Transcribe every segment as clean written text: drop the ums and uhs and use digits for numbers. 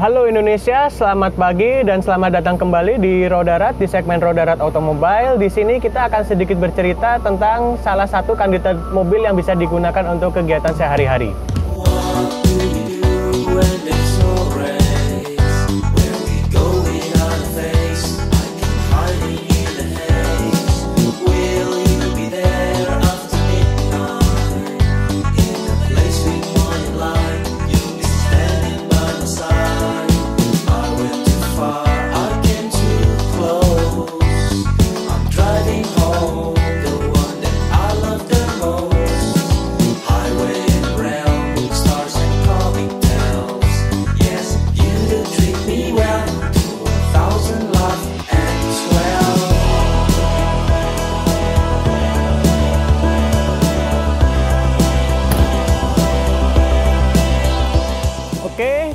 Halo Indonesia, selamat pagi dan selamat datang kembali di Rodarat, di segmen Rodarat Automobile. Di sini kita akan sedikit bercerita tentang salah satu kandidat mobil yang bisa digunakan untuk kegiatan sehari-hari.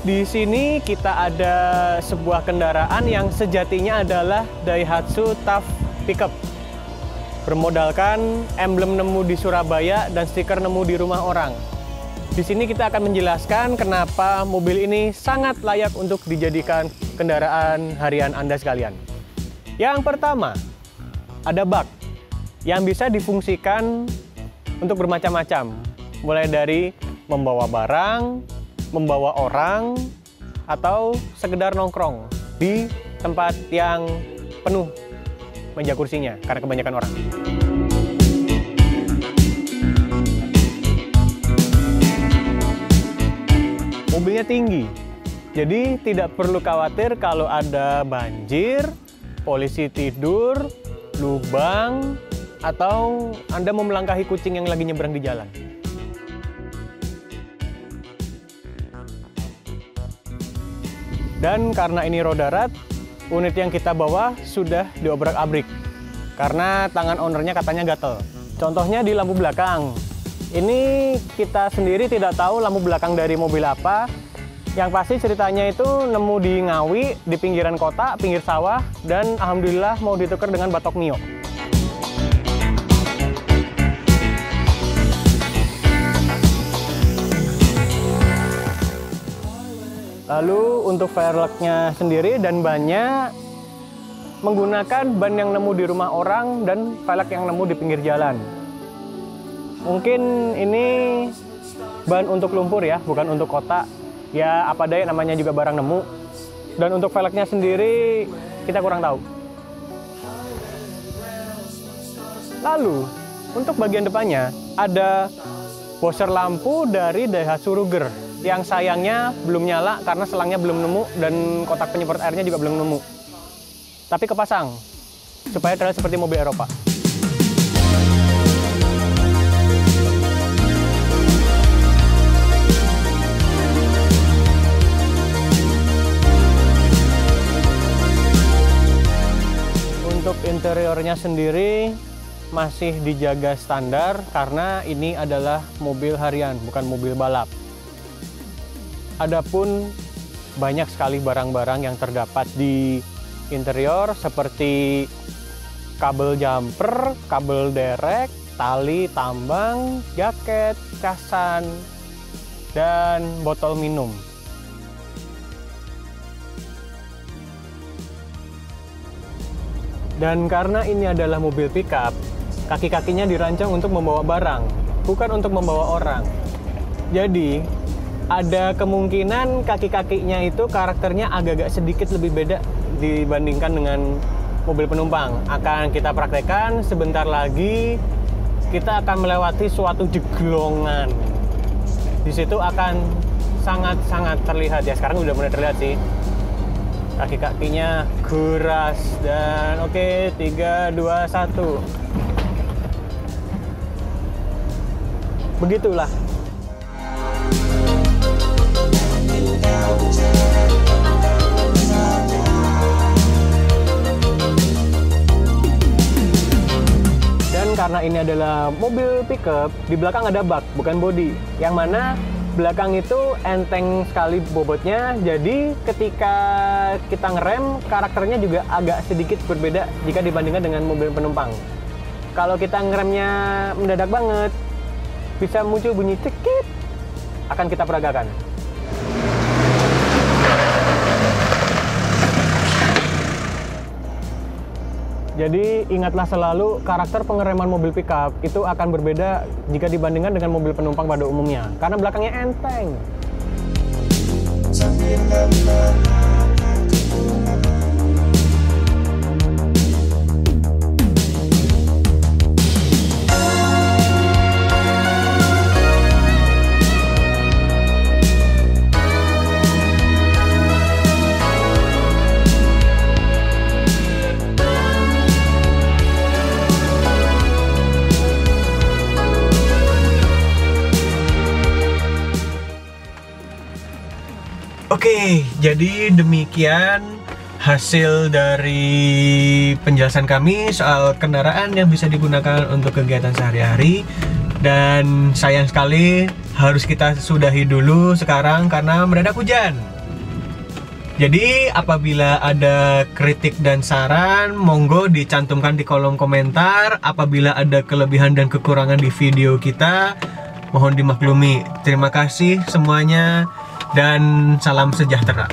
Di sini kita ada sebuah kendaraan yang sejatinya adalah Daihatsu Taft Pickup. Bermodalkan emblem nemu di Surabaya dan stiker nemu di rumah orang. Di sini kita akan menjelaskan kenapa mobil ini sangat layak untuk dijadikan kendaraan harian Anda sekalian. Yang pertama, ada bak yang bisa difungsikan untuk bermacam-macam. Mulai dari membawa barang, membawa orang, atau sekedar nongkrong di tempat yang penuh meja kursinya karena kebanyakan orang. Mobilnya tinggi, jadi tidak perlu khawatir kalau ada banjir, polisi tidur, lubang, atau Anda mau melangkahi kucing yang lagi nyebrang di jalan. Dan karena ini Rodarat, unit yang kita bawa sudah diobrak-abrik karena tangan ownernya katanya gatel. Contohnya di lampu belakang. Ini kita sendiri tidak tahu lampu belakang dari mobil apa. Yang pasti ceritanya itu nemu di Ngawi, di pinggiran kota, pinggir sawah, dan alhamdulillah mau ditukar dengan batok mio. Lalu untuk firelocknya sendiri dan bannya menggunakan ban yang nemu di rumah orang dan firelock yang nemu di pinggir jalan. Mungkin ini ban untuk lumpur ya, bukan untuk kota. Ya apa daya, namanya juga barang nemu. Dan untuk firelocknya sendiri kita kurang tahu. Lalu untuk bagian depannya ada washer lampu dari Daihatsu Ruger, yang sayangnya belum nyala karena selangnya belum nemu dan kotak penyemprot airnya juga belum nemu. Tapi kepasang, supaya terlihat seperti mobil Eropa. Untuk interiornya sendiri masih dijaga standar karena ini adalah mobil harian, bukan mobil balap. Adapun banyak sekali barang-barang yang terdapat di interior seperti kabel jumper, kabel derek, tali tambang, jaket, casan, dan botol minum. Dan karena ini adalah mobil pickup, kaki-kakinya dirancang untuk membawa barang, bukan untuk membawa orang. Jadi, ada kemungkinan kaki-kakinya itu karakternya agak-agak sedikit lebih beda dibandingkan dengan mobil penumpang. Akan kita praktekkan sebentar lagi. Kita akan melewati suatu jeglongan. Di situ akan sangat-sangat terlihat ya. Sekarang udah mulai terlihat sih. Kaki-kakinya guras dan oke, 3, 2, 1. Begitulah. Dan karena ini adalah mobil pickup, di belakang ada bak, bukan bodi. Yang mana belakang itu enteng sekali bobotnya, jadi ketika kita ngerem, karakternya juga agak sedikit berbeda jika dibandingkan dengan mobil penumpang. Kalau kita ngeremnya mendadak banget, bisa muncul bunyi cekit. Akan kita peragakan. Jadi ingatlah selalu karakter pengereman mobil pickup itu akan berbeda jika dibandingkan dengan mobil penumpang pada umumnya, karena belakangnya enteng. Oke, jadi demikian hasil dari penjelasan kami soal kendaraan yang bisa digunakan untuk kegiatan sehari-hari. Dan sayang sekali harus kita sudahi dulu sekarang karena mendadak hujan. Jadi apabila ada kritik dan saran, monggo dicantumkan di kolom komentar. Apabila ada kelebihan dan kekurangan di video kita, mohon dimaklumi. Terima kasih semuanya. Dan salam sejahtera.